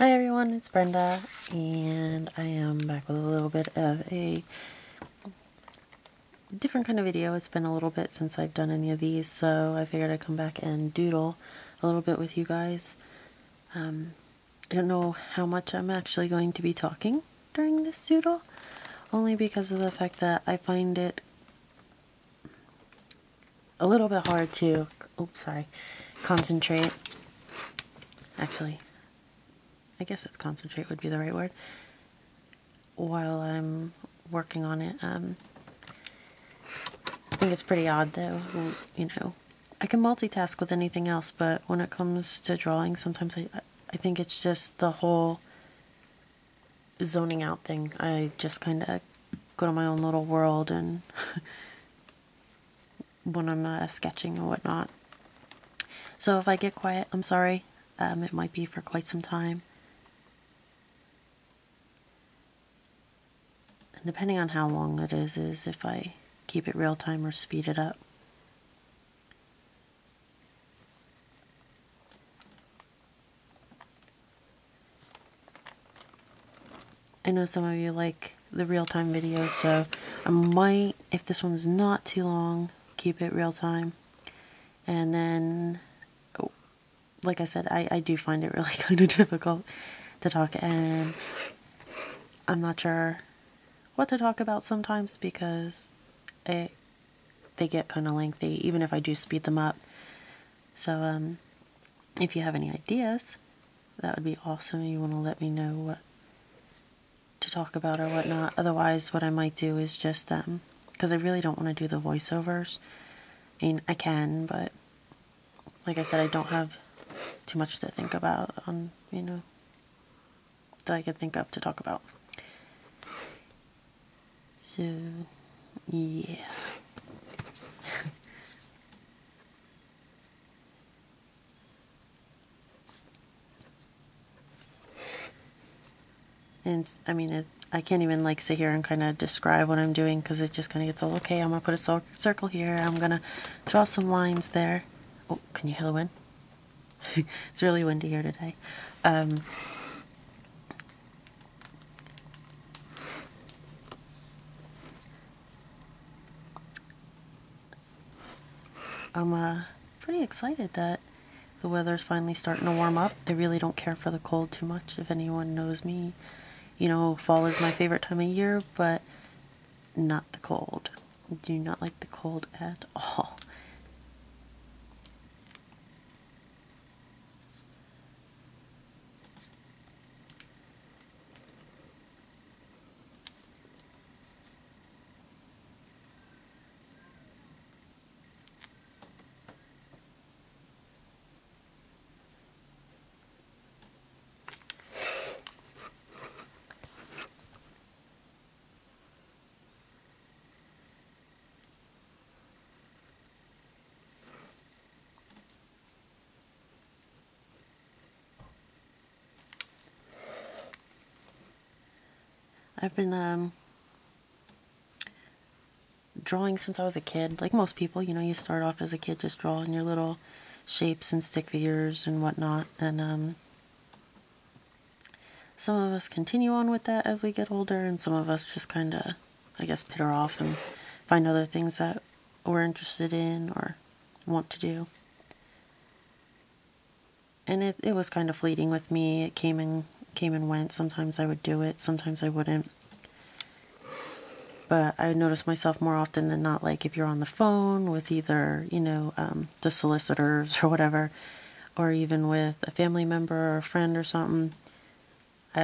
Hi everyone, it's Brenda, and I am back with a little bit of a different kind of video. It's been a little bit since I've done any of these, so I figured I'd come back and doodle a little bit with you guys. I don't know how much I'm actually going to be talking during this doodle, only because of the fact that I find it a little bit hard to, concentrate. Actually, I guess it's concentrate would be the right word, while I'm working on it. I think it's pretty odd though, you know. I can multitask with anything else, but when it comes to drawing, sometimes I think it's just the whole zoning out thing. I just kind of go to my own little world and when I'm sketching and whatnot. So if I get quiet, I'm sorry. It might be for quite some time. And depending on how long it is if I keep it real time or speed it up. I know some of you like the real time videos, so I might, if this one's not too long, keep it real time. And then, like I said, I do find it really kind of difficult to talk, and I'm not sure what to talk about sometimes because they get kind of lengthy, even if I do speed them up. So if you have any ideas, that would be awesome. You want to let me know what to talk about or whatnot. Otherwise, what I might do is just, because I really don't want to do the voiceovers. I mean, I can, but like I said, I don't have too much to think about on, you know, that I could think of to talk about. So, yeah. And I mean, I can't even like sit here and kind of describe what I'm doing because it just kind of gets all, okay, I'm gonna put a circle here, I'm gonna draw some lines there. Oh, can you hear the wind? It's really windy here today. I'm pretty excited that the weather's finally starting to warm up. I really don't care for the cold too much. If anyone knows me, you know, fall is my favorite time of year, but not the cold. I do not like the cold at all. I've been drawing since I was a kid. Like most people, you know, you start off as a kid just drawing your little shapes and stick figures and whatnot. And some of us continue on with that as we get older, and some of us just kind of, I guess, pitter off and find other things that we're interested in or want to do. And it was kind of fleeting with me. It came and went. Sometimes I would do it, sometimes I wouldn't. But I noticed myself more often than not, like if you're on the phone with either, you know, the solicitors or whatever, or even with a family member or a friend or something,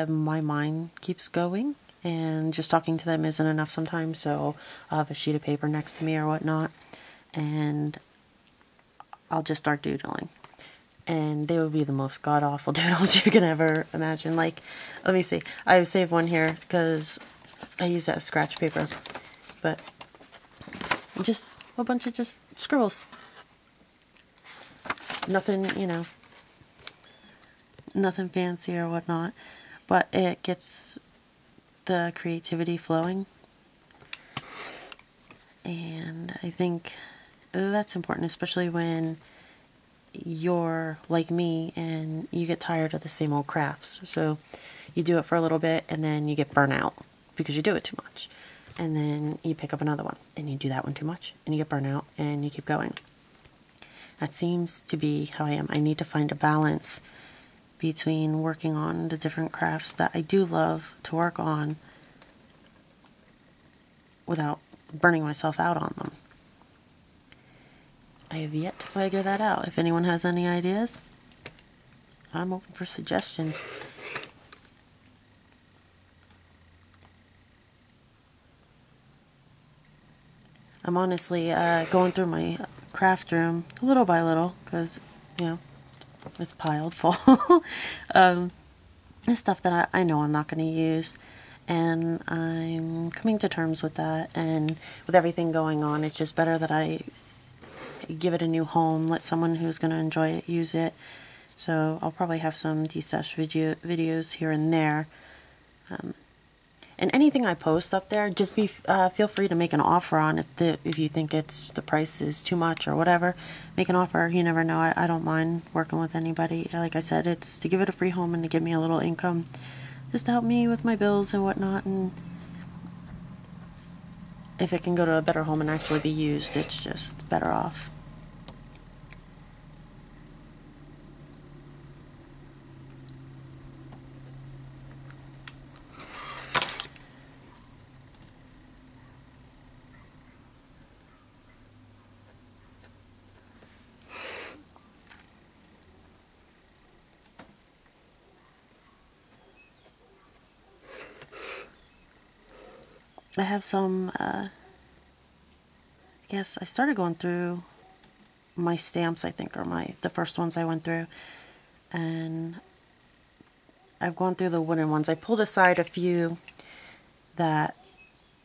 my mind keeps going, and just talking to them isn't enough sometimes, so I'll have a sheet of paper next to me or whatnot, and I'll just start doodling. And they would be the most god-awful doodles you can ever imagine. Like, let me see. I saved one here because I use that as scratch paper. But just a bunch of just scribbles. Nothing, you know, nothing fancy or whatnot. But it gets the creativity flowing. And I think that's important, especially when you're like me and you get tired of the same old crafts. So you do it for a little bit and then you get burnt out because you do it too much. And then you pick up another one and you do that one too much and you get burnt out and you keep going. That seems to be how I am. I need to find a balance between working on the different crafts that I do love to work on without burning myself out on them. I have yet to figure that out. If anyone has any ideas, I'm open for suggestions. I'm honestly going through my craft room little by little because, you know, it's piled full. Stuff that I know I'm not going to use. And I'm coming to terms with that. And with everything going on, it's just better that I give it a new home, let someone who's going to enjoy it use it. So I'll probably have some de-stash videos here and there. And anything I post up there, just be feel free to make an offer on it. If you think the price is too much or whatever, make an offer. You never know. I don't mind working with anybody. Like I said, it's to give it a free home and to give me a little income, just to help me with my bills and whatnot. And if it can go to a better home and actually be used, it's just better off. I have some, I guess I started going through my stamps, I think, or the first ones I went through, and I've gone through the wooden ones. I pulled aside a few that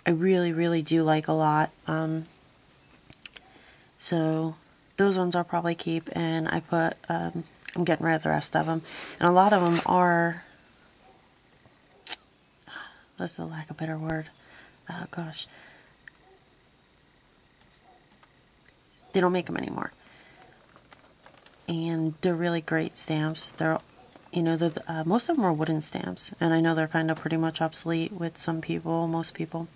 I really, really do like a lot, so those ones I'll probably keep, and I put, I'm getting rid of the rest of them, and a lot of them are, that's a lack of a better word, oh gosh, they don't make them anymore, and they're really great stamps. They're, you know, most of them are wooden stamps, and I know they're kind of pretty much obsolete with some people, most people.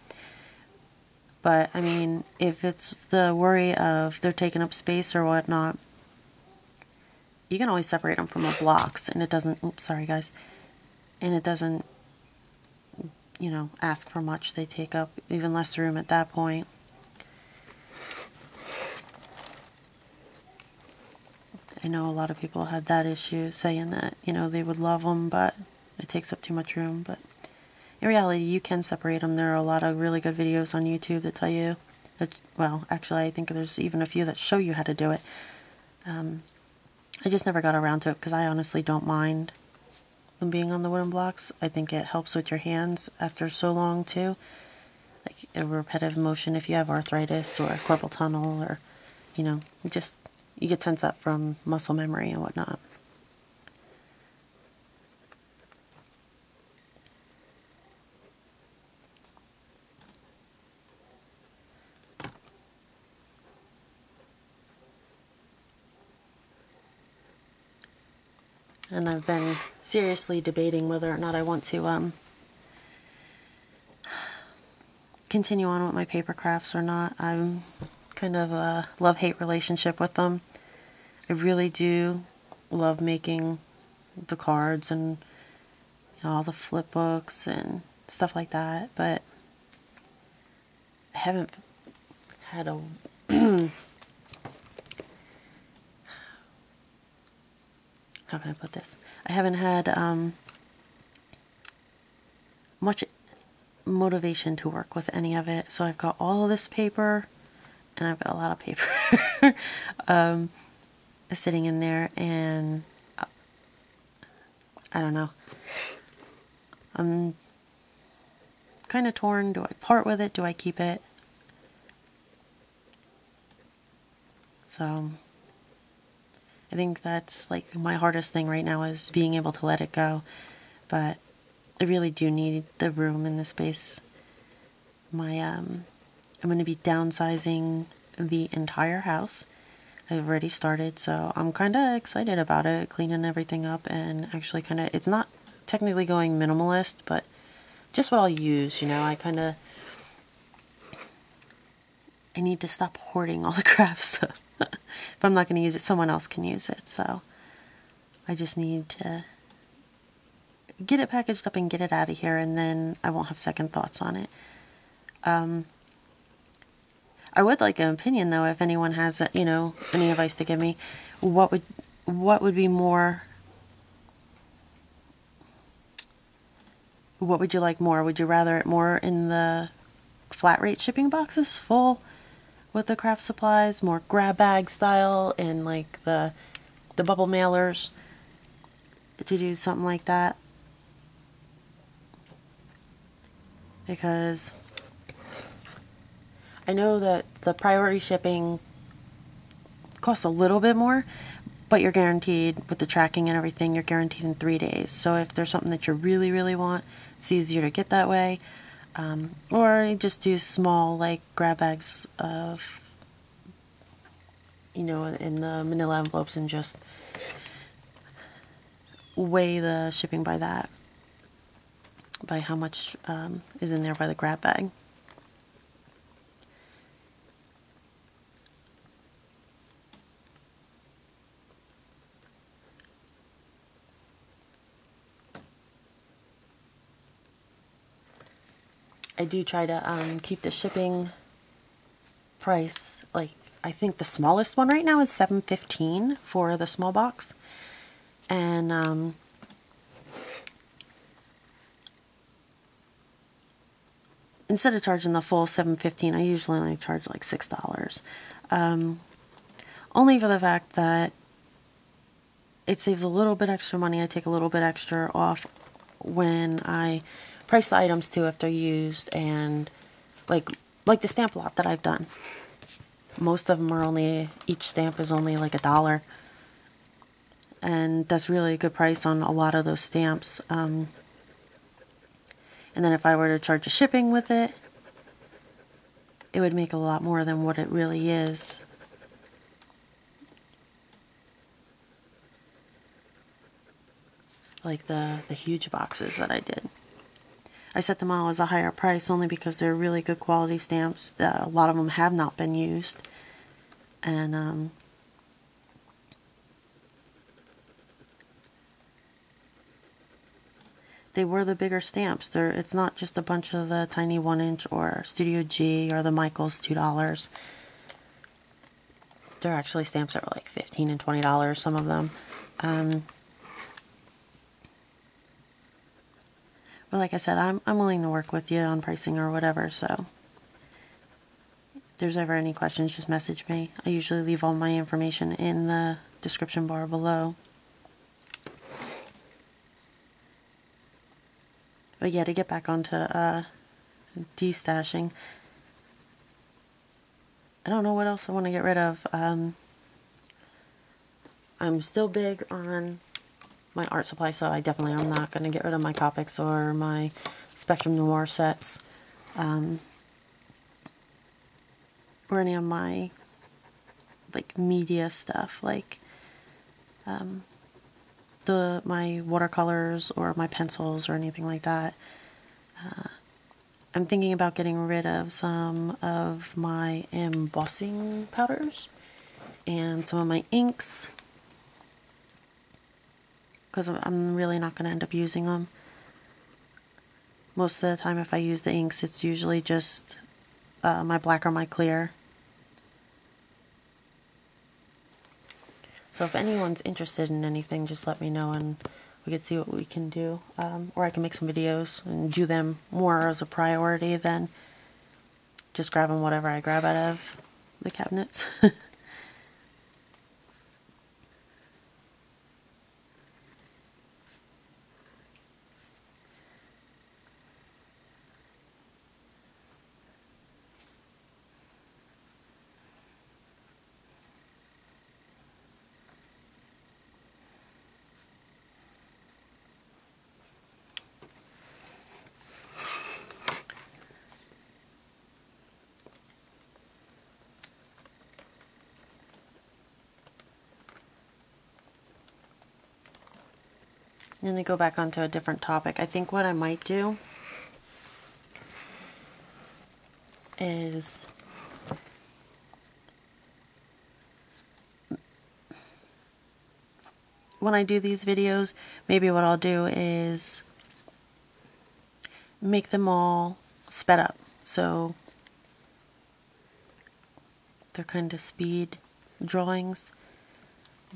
But I mean, if it's the worry of they're taking up space or whatnot, you can always separate them from the blocks, and it doesn't. Oops, sorry guys, and it doesn't, you know, ask for much. They take up even less room at that point. I know a lot of people had that issue, saying that, you know, they would love them, but it takes up too much room. But in reality, you can separate them. There are a lot of really good videos on YouTube that tell you that, well, actually I think there's even a few that show you how to do it. I just never got around to it because I honestly don't mind them being on the wooden blocks. I think it helps with your hands after so long too, like a repetitive motion. If you have arthritis or carpal tunnel, or, you know, you get tense up from muscle memory and whatnot. And I've been seriously debating whether or not I want to continue on with my paper crafts or not. I'm kind of a love-hate relationship with them. I really do love making the cards and, you know, all the flip books and stuff like that, but I haven't had a how can I put this? I haven't had much motivation to work with any of it. So I've got all of this paper, and I've got a lot of paper sitting in there, and I don't know. I'm kind of torn. Do I part with it? Do I keep it? So I think that's like my hardest thing right now, is being able to let it go. But I really do need the room and the space. I'm going to be downsizing the entire house. I've already started, so I'm kind of excited about it, cleaning everything up, and actually kind of, it's not technically going minimalist, but just what I'll use, you know. I need to stop hoarding all the craft stuff. If I'm not going to use it, someone else can use it, so I just need to get it packaged up and get it out of here, and then I won't have second thoughts on it. I would like an opinion, though, if anyone has, you know, any advice to give me. What would be more? What would you like more? Would you rather it more in the flat rate shipping boxes, full with the craft supplies, more grab bag style, and like the bubble mailers, to do something like that? Because I know that the priority shipping costs a little bit more, but you're guaranteed with the tracking and everything, you're guaranteed in 3 days. So if there's something that you really, really want, it's easier to get that way. Or just do small, like, grab bags of, you know, in the manila envelopes, and just weigh the shipping by that, by how much is in there by the grab bag. I do try to keep the shipping price, like, I think the smallest one right now is $7.15 for the small box, and instead of charging the full $7.15, I usually only charge like $6, only for the fact that it saves a little bit extra money. I take a little bit extra off when I price the items too if they're used, and like the stamp lot that I've done, most of them are only, each stamp is only like $1, and that's really a good price on a lot of those stamps. And then if I were to charge a shipping with it, it would make a lot more than what it really is. Like the huge boxes that I did, I set them all as a higher price only because they're really good quality stamps. A lot of them have not been used, and they were the bigger stamps. It's not just a bunch of the tiny 1-inch or Studio G or the Michaels $2. They're actually stamps that were like $15 and $20, some of them. But like I said, I'm willing to work with you on pricing or whatever, so if there's ever any questions, just message me. I usually leave all my information in the description bar below. But yeah, to get back onto destashing, I don't know what else I want to get rid of. I'm still big on my art supply, so I definitely am not going to get rid of my Copics or my Spectrum Noir sets, or any of my like media stuff, like my watercolors or my pencils or anything like that. I'm thinking about getting rid of some of my embossing powders and some of my inks, because I'm really not going to end up using them. Most of the time if I use the inks, it's usually just my black or my clear. So if anyone's interested in anything, just let me know and we can see what we can do. Or I can make some videos and do them more as a priority than just grabbing whatever I grab out of the cabinets. I'm going to go back onto a different topic. I think what I might do is when I do these videos, maybe what I'll do is make them all sped up. So they're kind of speed drawings,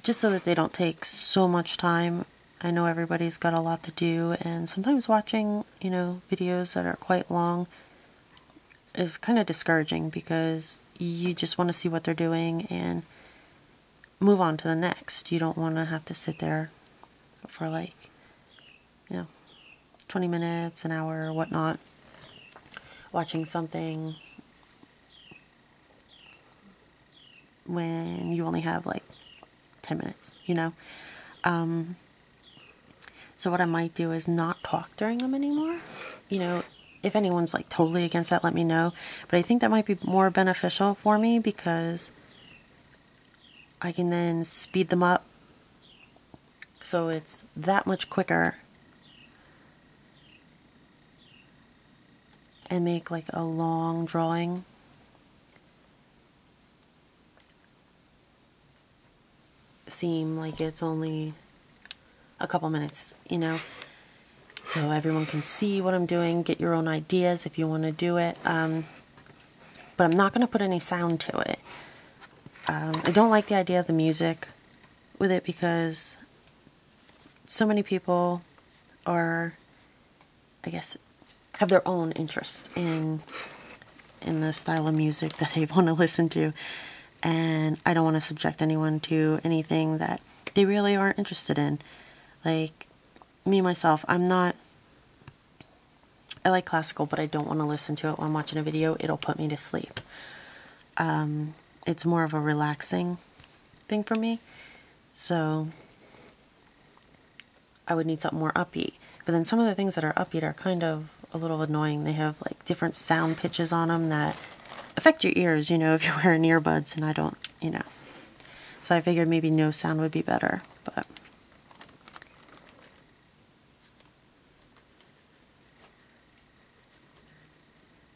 just so that they don't take so much time. I know everybody's got a lot to do, and sometimes watching, you know, videos that are quite long is kind of discouraging because you just want to see what they're doing and move on to the next. You don't want to have to sit there for, like, you know, 20 minutes, an hour, or whatnot, watching something when you only have like 10 minutes, you know? So what I might do is not talk during them anymore. You know, if anyone's like totally against that, let me know. But I think that might be more beneficial for me because I can then speed them up so it's that much quicker and make like a long drawing seem like it's only a couple minutes, you know, so everyone can see what I'm doing, get your own ideas if you want to do it. But I'm not going to put any sound to it. I don't like the idea of the music with it because so many people are, I guess, have their own interest in the style of music that they want to listen to, and I don't want to subject anyone to anything that they really aren't interested in. Like me, myself, I like classical, but I don't want to listen to it while I'm watching a video. It'll put me to sleep. It's more of a relaxing thing for me, so I would need something more upbeat. But then some of the things that are upbeat are kind of a little annoying. They have like different sound pitches on them that affect your ears, you know, if you're wearing earbuds, and I don't, you know. So I figured maybe no sound would be better, but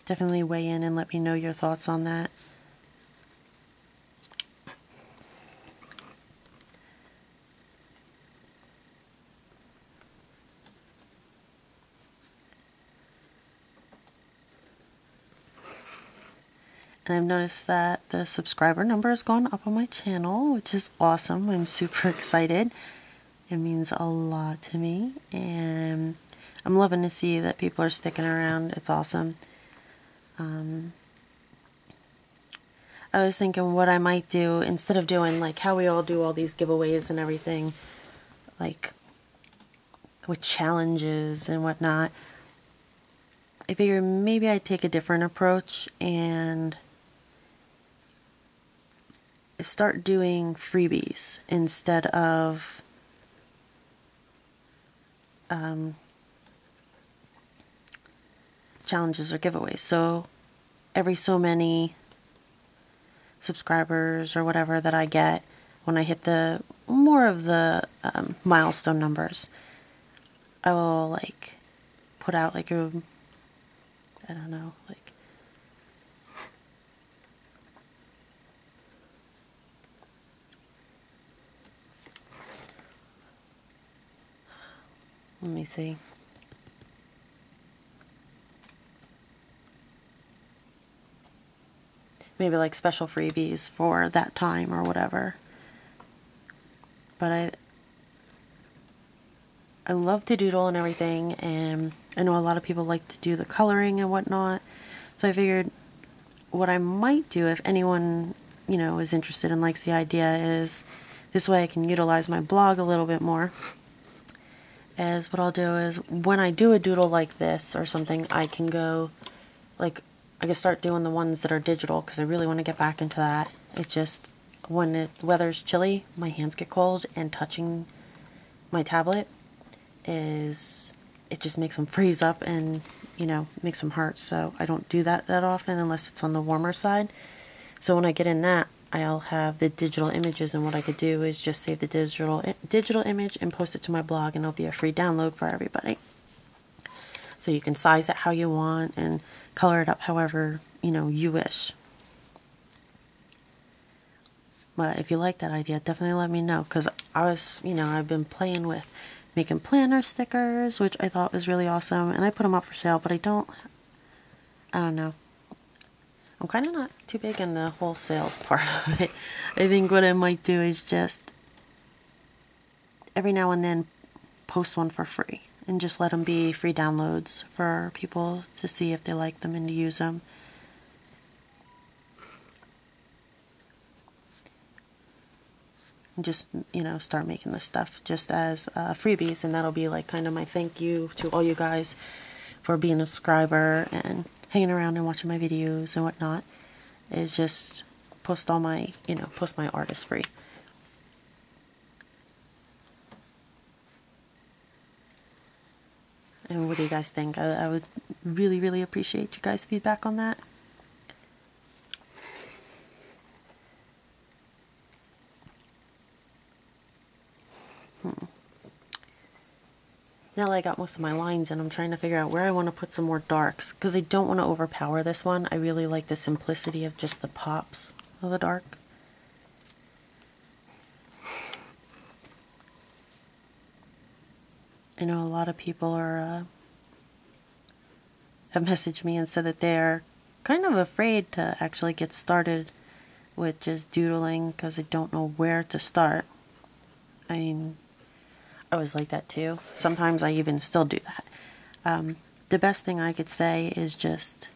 definitely weigh in and let me know your thoughts on that. And I've noticed that the subscriber number has gone up on my channel, which is awesome. I'm super excited. It means a lot to me. And I'm loving to see that people are sticking around. It's awesome. I was thinking what I might do, instead of doing like how we all do all these giveaways and everything, like with challenges and whatnot, I figured maybe I'd take a different approach and start doing freebies instead of challenges or giveaways. So every so many subscribers or whatever that I get, when I hit the more of the milestone numbers, I will like put out like a, I don't know, like let me see. Maybe like special freebies for that time or whatever. But I love to doodle and everything, and I know a lot of people like to do the coloring and whatnot. So I figured what I might do, if anyone, you know, is interested and likes the idea, is this way I can utilize my blog a little bit more. As what I'll do is when I do a doodle like this or something, I can go like, I can start doing the ones that are digital because I really want to get back into that. It just, when the weather's chilly, my hands get cold, and touching my tablet is, it just makes them freeze up and, you know, makes them hurt. So I don't do that often unless it's on the warmer side. So when I get in that, I'll have the digital images, and what I could do is just save the digital image and post it to my blog, and it'll be a free download for everybody. So you can size it how you want and color it up however, you know, you wish. But if you like that idea, definitely let me know, because I was, you know, I've been playing with making planner stickers, which I thought was really awesome, and I put them up for sale, but I don't know. I'm kind of not too big in the whole sales part of it. I think what I might do is just every now and then post one for free and just let them be free downloads for people to see if they like them and to use them. And just, you know, start making this stuff just as freebies, and that'll be like kind of my thank you to all you guys for being a subscriber and hanging around and watching my videos and whatnot. Is just post all my, you know, post my artist free. And what do you guys think? I would really, really appreciate you guys' feedback on that. Now that I got most of my lines in, I'm trying to figure out where I want to put some more darks, because I don't want to overpower this one. I really like the simplicity of just the pops of the dark. I know a lot of people are have messaged me and said that they're kind of afraid to actually get started with just doodling because they don't know where to start. I mean, I always like that too. Sometimes I even still do that. The best thing I could say is just,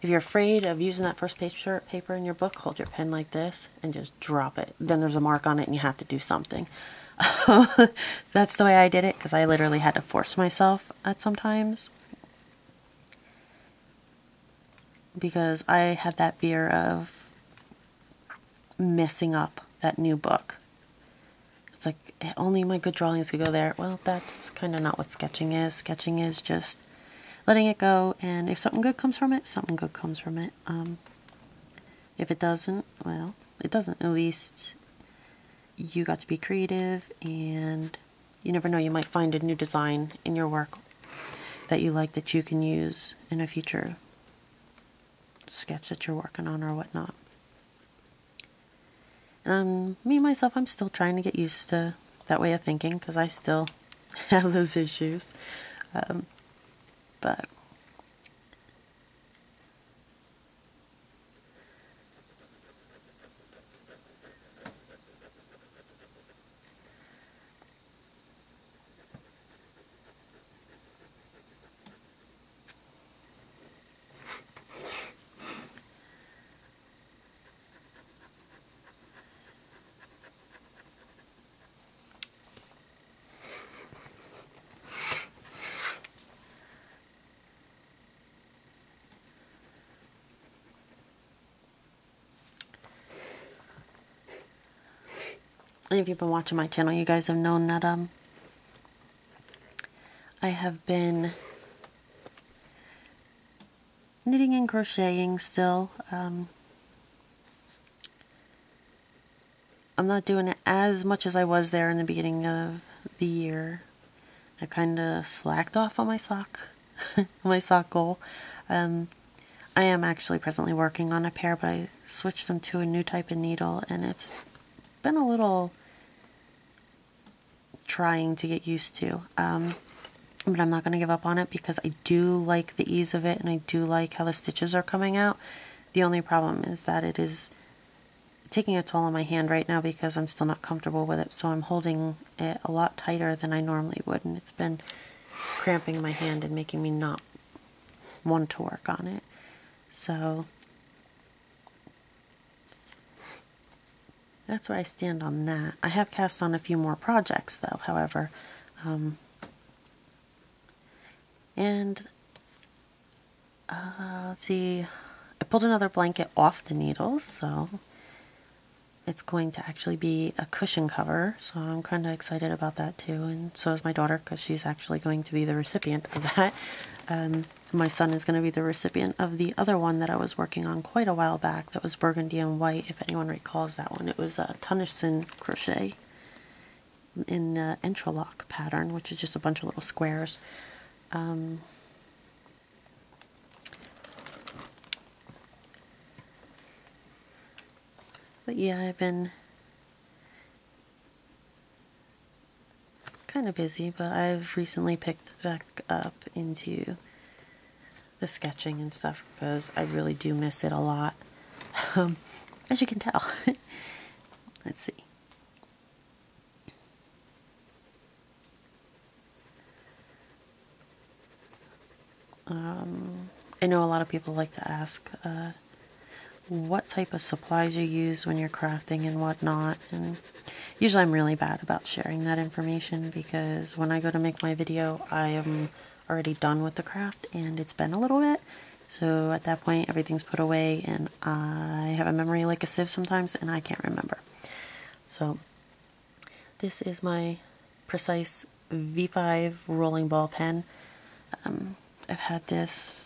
if you're afraid of using that first paper in your book, hold your pen like this and just drop it. Then there's a mark on it and you have to do something. That's the way I did it, because I literally had to force myself at some times, because I had that fear of messing up that new book. Like, only my good drawings could go there. Well, that's kind of not what sketching is. Sketching is just letting it go, and if something good comes from it, something good comes from it. If it doesn't, well, it doesn't. At least you got to be creative, and you never know, you might find a new design in your work that you like that you can use in a future sketch that you're working on or whatnot. Me, myself, I'm still trying to get used to that way of thinking, because I still have those issues. But if you've been watching my channel, you guys have known that I have been knitting and crocheting still. I'm not doing it as much as I was there in the beginning of the year. I kind of slacked off on my sock goal. I am actually presently working on a pair, but I switched them to a new type of needle, and it's been a little trying to get used to, but I'm not going to give up on it, because I do like the ease of it, and I do like how the stitches are coming out. The only problem is that it is taking a toll on my hand right now, because I'm still not comfortable with it, so I'm holding it a lot tighter than I normally would, and it's been cramping my hand and making me not want to work on it. So that's where I stand on that. I have cast on a few more projects though, however. I pulled another blanket off the needles, so it's going to actually be a cushion cover, so I'm kind of excited about that too, and so is my daughter, because she's actually going to be the recipient of that. my son is going to be the recipient of the other one that I was working on quite a while back that was burgundy and white, if anyone recalls that one. It was a Tunnison crochet in the Entrelac pattern, which is just a bunch of little squares. But yeah, I've been kind of busy, but I've recently picked back up into the sketching and stuff because I really do miss it a lot, as you can tell. Let's see. I know a lot of people like to ask what type of supplies you use when you're crafting and whatnot, and usually I'm really bad about sharing that information because when I go to make my video, I am already done with the craft and it's been a little bit. So at that point, everything's put away and I have a memory like a sieve sometimes and I can't remember. So this is my Precise V5 rolling ball pen. I've had this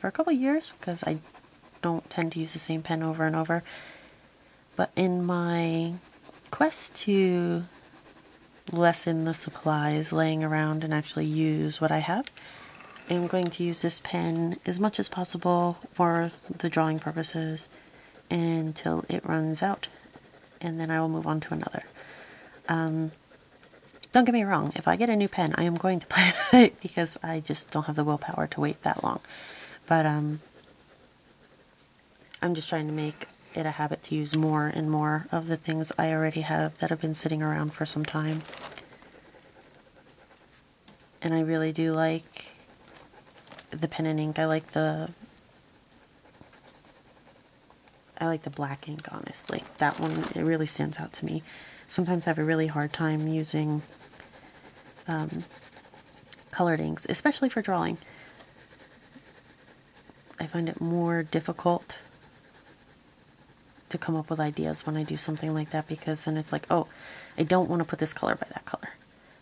for a couple years because I don't tend to use the same pen over and over. But in my quest to lessen the supplies laying around and actually use what I have, I'm going to use this pen as much as possible for the drawing purposes until it runs out, and then I will move on to another. Don't get me wrong, if I get a new pen, I am going to play with it because I just don't have the willpower to wait that long. But I'm just trying to make it a habit to use more and more of the things I already have that have been sitting around for some time. And I really do like the pen and ink. I like the black ink, honestly. That one, it really stands out to me. Sometimes I have a really hard time using colored inks, especially for drawing. I find it more difficult to come up with ideas when I do something like that, because then it's like, oh, I don't want to put this color by that color.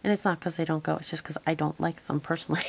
And it's not because they don't go, it's just because I don't like them personally.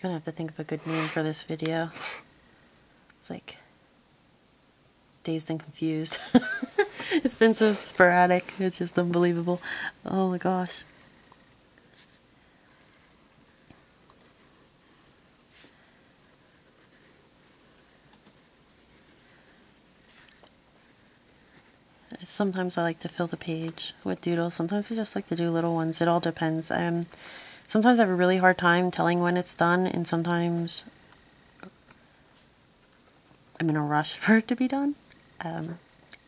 Gonna have to think of a good name for this video. It's like Dazed and Confused. It's been so sporadic, it's just unbelievable. Oh my gosh. Sometimes I like to fill the page with doodles, sometimes I just like to do little ones. It all depends. Sometimes I have a really hard time telling when it's done, and sometimes I'm in a rush for it to be done. I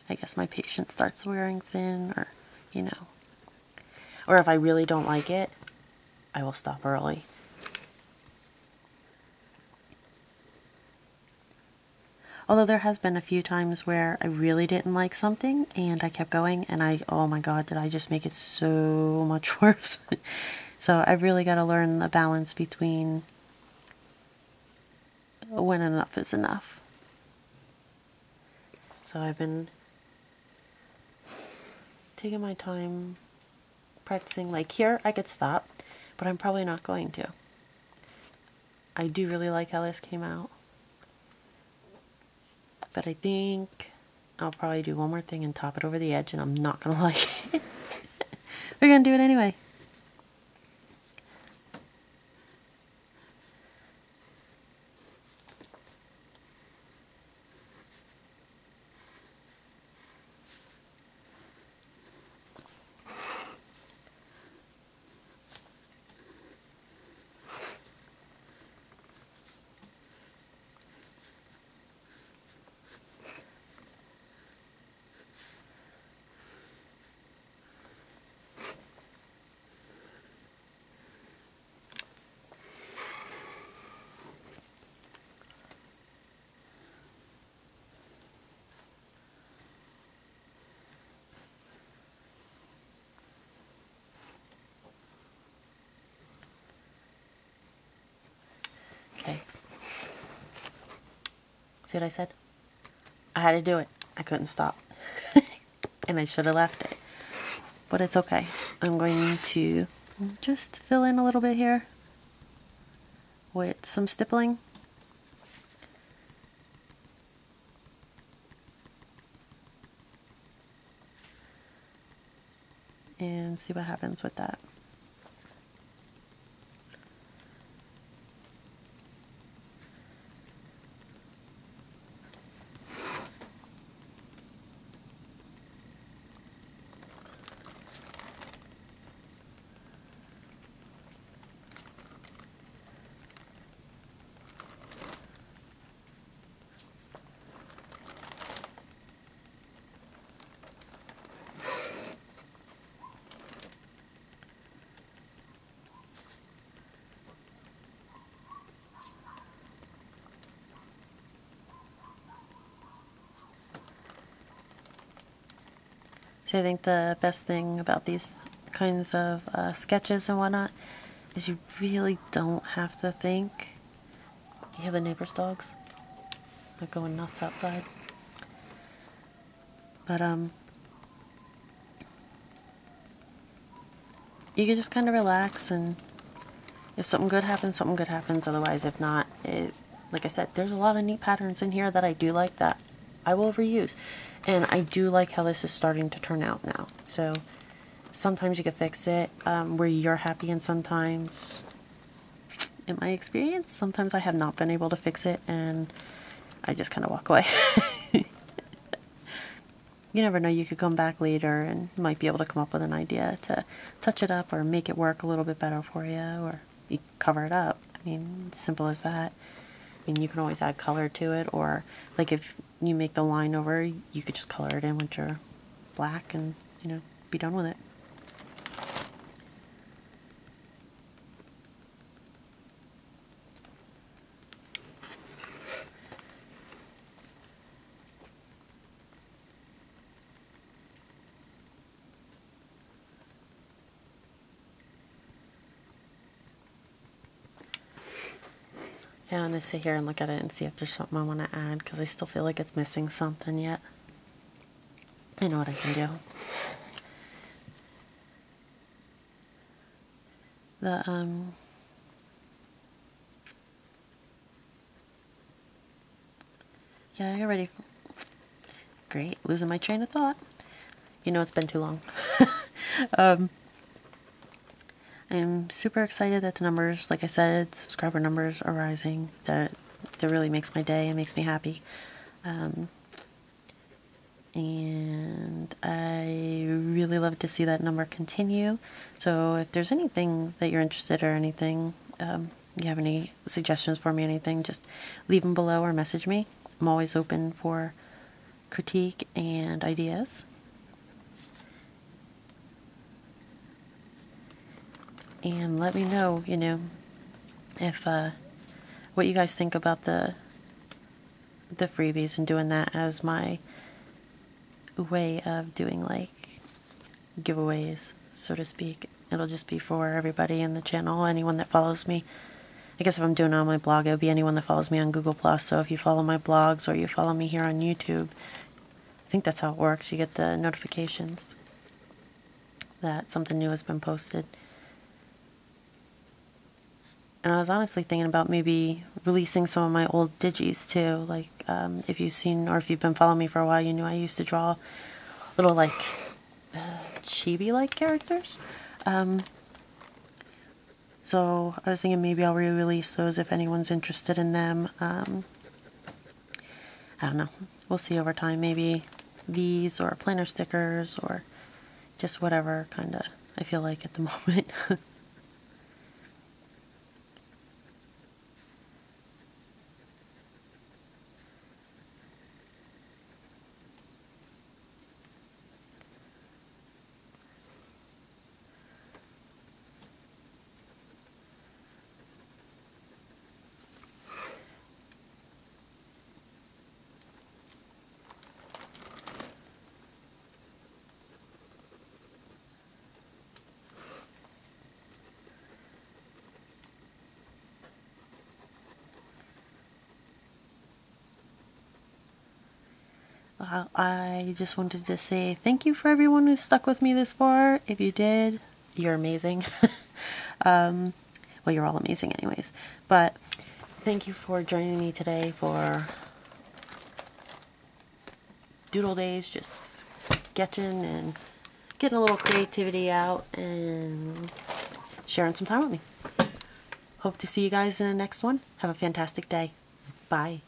guess my patience starts wearing thin, or, you know. Or if I really don't like it, I will stop early. Although there has been a few times where I really didn't like something, and I kept going, and oh my god, did I just make it so much worse. So I've really got to learn the balance between when enough is enough. So I've been taking my time practicing. Like here, I could stop, but I'm probably not going to. I do really like how this came out. But I think I'll probably do one more thing and top it over the edge, and I'm not going to like it. We're going to do it anyway. See what I said? I had to do it. I couldn't stop. And I should have left it. But it's okay. I'm going to just fill in a little bit here with some stippling. And see what happens with that. I think the best thing about these kinds of sketches and whatnot is you really don't have to think. You hear the neighbor's dogs? They're going nuts outside. But you can just kind of relax, and if something good happens, something good happens. Otherwise, if not, like I said, there's a lot of neat patterns in here that I do like that I will reuse. And I do like how this is starting to turn out now. So sometimes you can fix it where you're happy, and sometimes, in my experience, sometimes I have not been able to fix it and I just kind of walk away. You never know, you could come back later and might be able to come up with an idea to touch it up or make it work a little bit better for you, or you cover it up. I mean, simple as that. I mean, you can always add color to it, or like if you make the line over, you could just color it in with your black and, you know, be done with it. Yeah, I'm going to sit here and look at it and see if there's something I want to add, because I still feel like it's missing something yet. I know what I can do. The, yeah, you're ready. Great, losing my train of thought. You know, it's been too long. I'm super excited that the numbers, like I said, subscriber numbers are rising. That really makes my day and makes me happy. And I really love to see that number continue. So if there's anything that you're interested in, or anything, you have any suggestions for me, anything, just leave them below or message me. I'm always open for critique and ideas. And let me know, you know, if what you guys think about the freebies, and doing that as my way of doing like giveaways, so to speak. It'll just be for everybody in the channel, anyone that follows me. I guess if I'm doing it on my blog, it'll be anyone that follows me on Google+. So if you follow my blogs or you follow me here on YouTube, I think that's how it works. You get the notifications that something new has been posted. And I was honestly thinking about maybe releasing some of my old digis too. Like if you've seen, or if you've been following me for a while, you knew I used to draw little like chibi-like characters. So I was thinking maybe I'll re-release those if anyone's interested in them. I don't know. We'll see over time. Maybe these or planner stickers or just whatever kind of I feel like at the moment. I just wanted to say thank you for everyone who stuck with me this far. If you did, you're amazing. Well, you're all amazing anyways, but thank you for joining me today for doodle days, just sketching and getting a little creativity out and sharing some time with me. Hope to see you guys in the next one. Have a fantastic day. Bye.